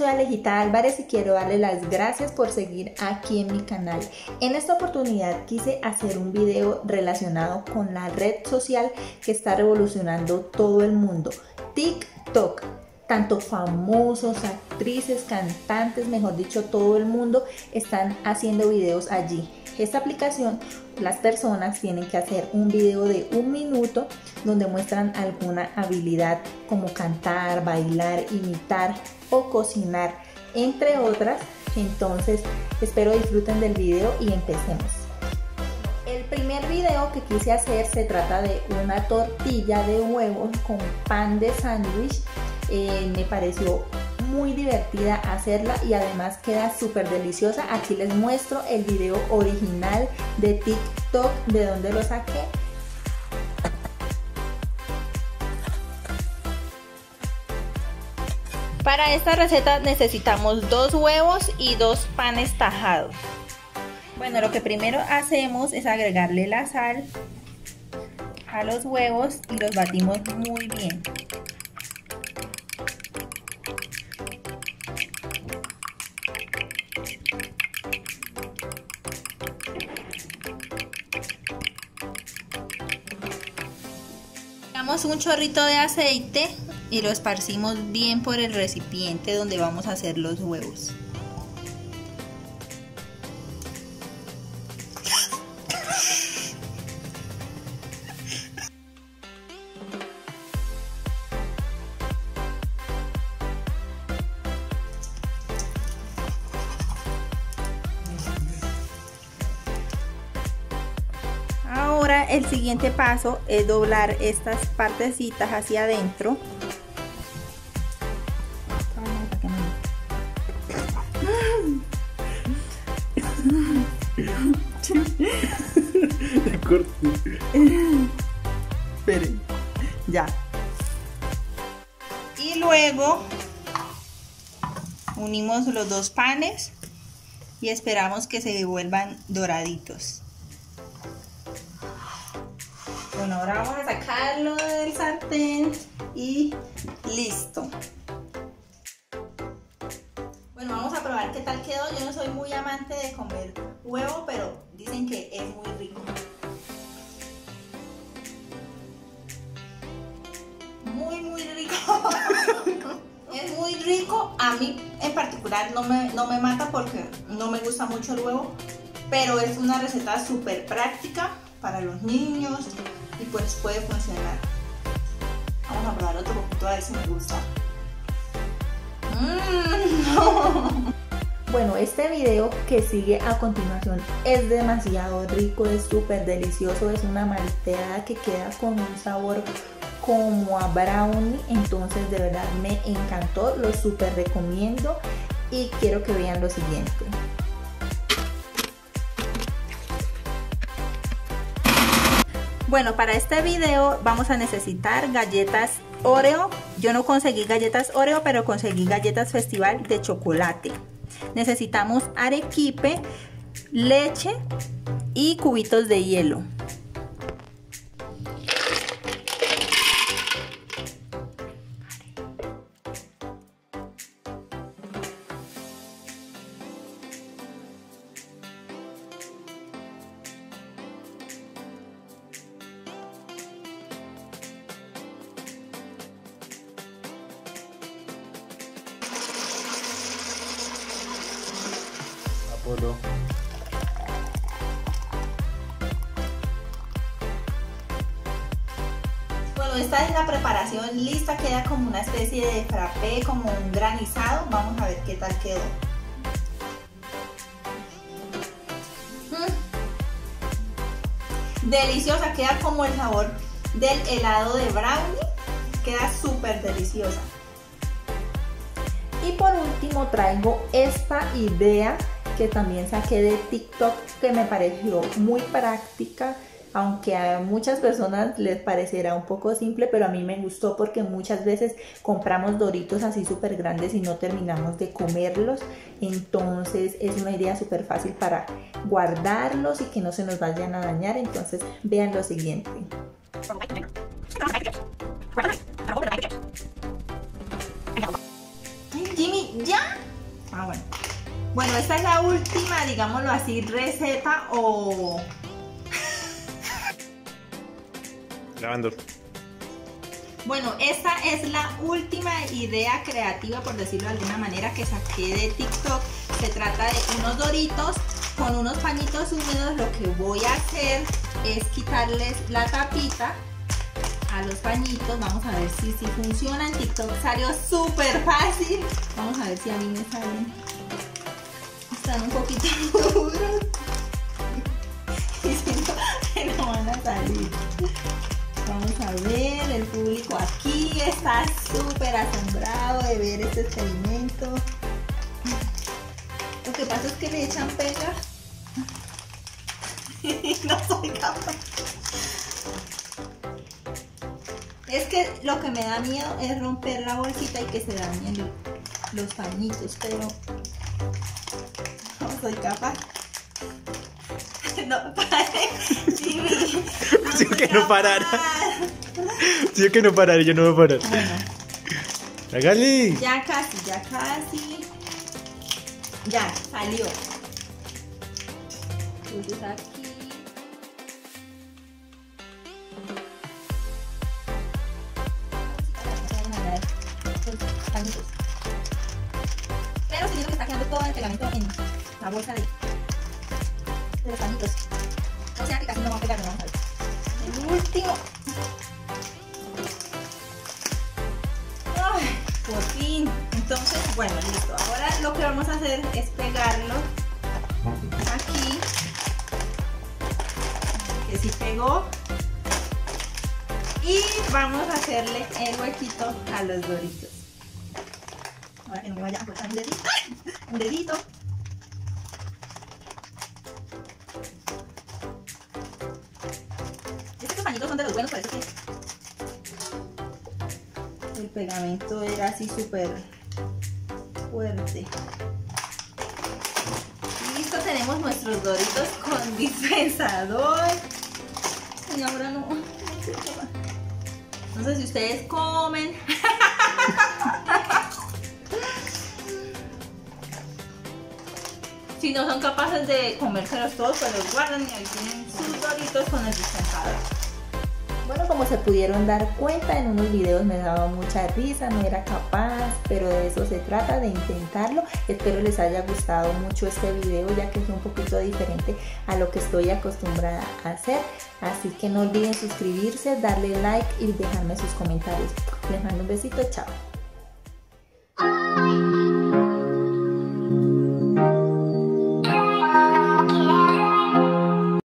soy Alejita Álvarez y quiero darle las gracias por seguir aquí en mi canal. En esta oportunidad quise hacer un video relacionado con la red social que está revolucionando todo el mundo, TikTok. Tanto famosos, actrices, cantantes, mejor dicho, todo el mundo están haciendo videos allí. Esta aplicación, las personas tienen que hacer un video de 1 minuto donde muestran alguna habilidad como cantar, bailar, imitar o cocinar, entre otras. Entonces, espero disfruten del video y empecemos. El primer video que quise hacer se trata de una tortilla de huevos con pan de sándwich. Me pareció muy divertida hacerla y además queda súper deliciosa. Aquí les muestro el video original de TikTok de donde lo saqué. Para esta receta necesitamos 2 huevos y 2 panes tajados. Bueno, lo que primero hacemos es agregarle la sal a los huevos y los batimos muy bien. Un chorrito de aceite y lo esparcimos bien por el recipiente donde vamos a hacer los huevos. Ahora el siguiente paso es doblar estas partecitas hacia adentro. Esperen, ya. Y luego unimos los 2 panes y esperamos que se devuelvan doraditos. Bueno, ahora vamos a sacarlo del sartén y listo. Bueno, vamos a probar qué tal quedó. Yo no soy muy amante de comer huevo, pero dicen que es muy rico. Muy, muy rico. Es muy rico. A mí en particular no me mata porque no me gusta mucho el huevo, pero es una receta súper práctica para los niños. Y pues puede funcionar. Vamos a probar otro poquito a ver si me gusta. No. Bueno, este video que sigue a continuación es demasiado rico, es súper delicioso, es una malteada que queda con un sabor como a brownie. Entonces de verdad me encantó, lo súper recomiendo y quiero que vean lo siguiente. Bueno, para este video vamos a necesitar galletas Oreo. Yo no conseguí galletas Oreo, pero conseguí galletas Festival de chocolate. Necesitamos arequipe, leche y cubitos de hielo. Bueno, esta es la preparación lista, queda como una especie de frappé, como un granizado. Vamos a ver qué tal quedó. Deliciosa, queda como el sabor del helado de brownie, queda súper deliciosa. Y por último traigo esta idea que también saqué de TikTok, que me pareció muy práctica, aunque a muchas personas les parecerá un poco simple, pero a mí me gustó porque muchas veces compramos Doritos así súper grandes y no terminamos de comerlos. Entonces es una idea súper fácil para guardarlos y que no se nos vayan a dañar. Entonces vean lo siguiente. Jimmy, ya. Bueno, esta es la última, digámoslo así, receta o... Grabando. Bueno, esta es la última idea creativa, por decirlo de alguna manera, que saqué de TikTok. Se trata de unos Doritos con unos pañitos húmedos. Lo que voy a hacer es quitarles la tapita a los pañitos. Vamos a ver si funciona. En TikTok salió súper fácil. Vamos a ver si a mí me salen. Están un poquito duros. Y si no, me no van a salir. Vamos a ver, el público aquí está súper asombrado de ver este experimento. Lo que pasa es que le echan pega y no soy capaz. Es que lo que me da miedo es romper la bolsita y que se dañen los pañitos, pero no soy capaz. No pare, Jimmy. Si yo que no parara. Si yo que no parara, yo no voy a parar. Bueno. ¡Hágale! Ya casi, ya casi. Ya, salió. Entonces aquí. Pero si yo que está quedando todo el pegamento en la bolsa de los pañitos. O sea que casi no va a pegar, no vamos a ver. El último. Ay, por fin. Entonces, bueno, listo. Ahora lo que vamos a hacer es pegarlo aquí. Que sí pegó. Y vamos a hacerle el huequito a los Doritos. Ahora que no me vayan a cortar un dedito. Un dedito. Son de los buenos, parece que el pegamento era así súper fuerte. Listo, tenemos nuestros Doritos con dispensador. Y ahora no. No sé si ustedes comen. Si no son capaces de comérselos todos, pues los guardan y ahí tienen sus Doritos con el dispensador. Bueno, como se pudieron dar cuenta, en unos videos me daba mucha risa, no era capaz, pero de eso se trata, de intentarlo. Espero les haya gustado mucho este video, ya que es un poquito diferente a lo que estoy acostumbrada a hacer. Así que no olviden suscribirse, darle like y dejarme sus comentarios. Les mando un besito, chao.